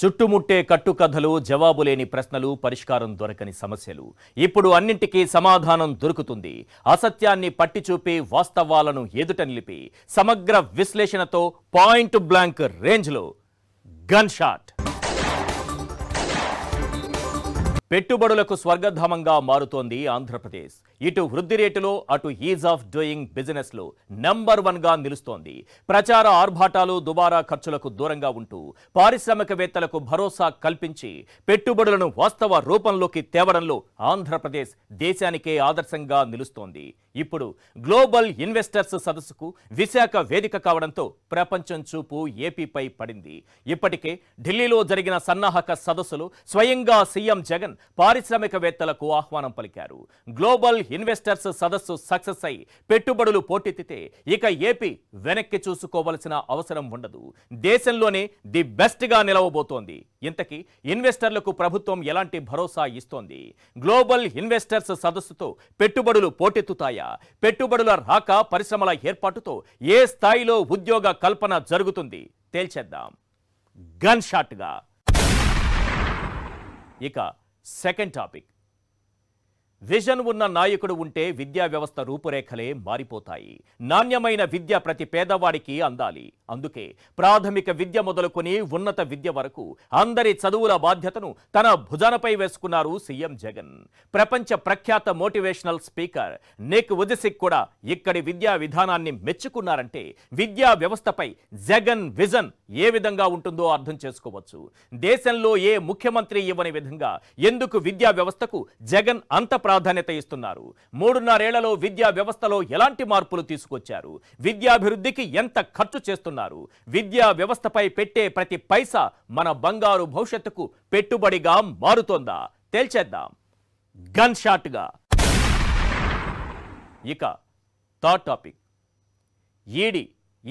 చుట్టుముట్టే కట్టుకథలు జవాబులేని ప్రశ్నలు పరిష్కారం దొరకని సమస్యలు ఇప్పుడు అన్నింటికీ సమాధానం దొరుకుతుంది అసత్యాన్ని పట్టి చూపి వాస్తవాలను ఎదుట నిలిపి సమగ్ర విశ్లేషణతో పాయింట్ బ్లాంక్ రేంజ్ లో గన్ షాట్ పెట్టుబడులకు స్వర్గధామంగా మారుతోంది ఆంధ్రప్రదేశ్ ఇటు వృద్ధి రేటులో అటు ఈజ్ ఆఫ్ డూయింగ్ బిజినెస్ లో నంబర్ 1 గా నిలుస్తోంది ప్రచార ఆర్భాటాలు దుబారా ఖర్చులకు దూరంగా ఉంటూ పారిశ్రామికవేత్తలకు భరోసా కల్పించి పెట్టుబడులను వాస్తవ రూపంలోకి తేవడంలో ఆంధ్రప్రదేశ్ దేశానికే ఆదర్శంగా నిలుస్తోంది ఇప్పుడు గ్లోబల్ ఇన్వెస్టర్స్ సదస్సుకు విశాఖ వేదిక కావడంతో ప్రపంచం చూపు ఏపీపై పడింది ఇప్పటికే ఢిల్లీలో జరిగిన సన్నాహక సదస్సులో స్వయంగా సీఎం జగన్ పారిశ్రామికవేత్తలకు ఆహ్వానం పలికారు గ్లోబల్ ఇన్వెస్టర్స్ సదస్సు సక్సెస్ అయి పెట్టుబడులు పోటెత్తితే ఇక ఏపీ వెనక్కి చూసుకోవాల్సిన అవసరం ఉండదు దేశంలోనే ది బెస్ట్ గా నిలవబోతోంది ఇంతకీ ఇన్వెస్టర్లకు ప్రభుత్వం ఎలాంటి భరోసా ఇస్తోంది గ్లోబల్ ఇన్వెస్టర్స్ సదస్సుతో పెట్టుబడులు పోటెత్తుతాయి పెట్టుబడుల రాక పరిశ్రమల ఏర్పాటుతో ఏ స్థాయిలో ఉద్యోగ కల్పన జరుగుతుంది తేల్చేద్దాం గన్ షాట్ గా ఇక సెకండ్ టాపిక్ విజన్ ఉన్న నాయకుడు ఉంటే విద్యా వ్యవస్థ రూపురేఖలే మారిపోతాయి నాణ్యమైన విద్య ప్రతి పేదవాడికి అందాలి అందుకే ప్రాథమిక విద్య మొదలుకొని ఉన్నత విద్య వరకు అందరి చదువుల బాధ్యతను తన భుజానపై వేసుకున్నారు సీఎం జగన్ ప్రపంచ ప్రఖ్యాత మోటివేషనల్ స్పీకర్ వూజిసిక్ కూడా ఇక్కడి విద్యా విధానాన్ని మెచ్చుకున్నారంటే విద్యా వ్యవస్థపై జగన్ విజన్ ఏ విధంగా ఉంటుందో అర్థం చేసుకోవచ్చు దేశంలో ఏ ముఖ్యమంత్రి ఇవ్వని విధంగా ఎందుకు విద్యా వ్యవస్థకు జగన్ అంత ప్రాధాన్యత ఇస్తున్నారు 3.5 ఏళ్లలో విద్యా వ్యవస్థలో ఎలాంటి మార్పులు తీసుకొచ్చారు విద్యాభివృద్ధికి ఎంత ఖర్చు చేస్తున్నారు విద్యా వ్యవస్థపై పెట్టే ప్రతి పైసా మన బంగారు భవిష్యత్తుకు పెట్టుబడిగా మారుతోందా తేల్చేద్దాం గన్ షాట్ గా ఇక థర్డ్ టాపిక్ ఈడీ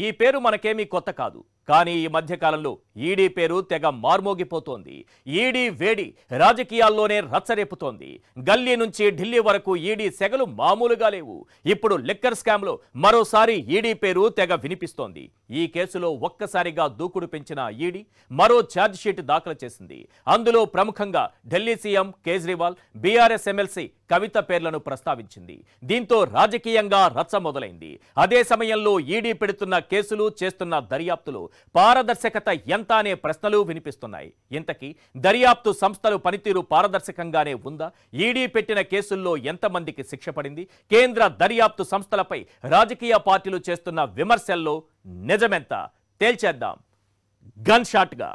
ఈ పేరు మనకేమీ కొత్త కాదు కానీ ఈ మధ్యకాలంలో ఈడీ పేరు తెగ మార్మోగిపోతోంది ఈడీ వేడి రాజకీయాల్లోనే రచ్చరేపుతోంది గల్లీ నుంచి ఢిల్లీ వరకు ఈడీ సెగలు మామూలుగా లేవు ఇప్పుడు లిక్కర్ స్కామ్లో మరోసారి ఈడీ పేరు తెగ వినిపిస్తోంది ఈ కేసులో ఒక్కసారిగా దూకుడు పెంచిన ఈడీ మరో ఛార్జ్షీట్ దాఖలు చేసింది అందులో ప్రముఖంగా Delhi CM Kejriwal BRS MLC Kavitha పేర్లను ప్రస్తావించింది దీంతో రాజకీయంగా రచ్చ మొదలైంది అదే సమయంలో ఈడీ పెడుతున్న కేసులు చేస్తున్న దర్యాప్తులు పారదర్శకత ఎంత అనే ప్రశ్నలు వినిపిస్తున్నాయి ఇంతకీ దర్యాప్తు సంస్థలు పనితీరు పారదర్శకంగానే ఉందా ఈడీ పెట్టిన కేసుల్లో ఎంతమందికి శిక్ష పడింది కేంద్ర దర్యాప్తు సంస్థలపై రాజకీయ పార్టీలు చేస్తున్న విమర్శల్లో నిజమెంత తేల్చేద్దాం గన్ షాట్ గా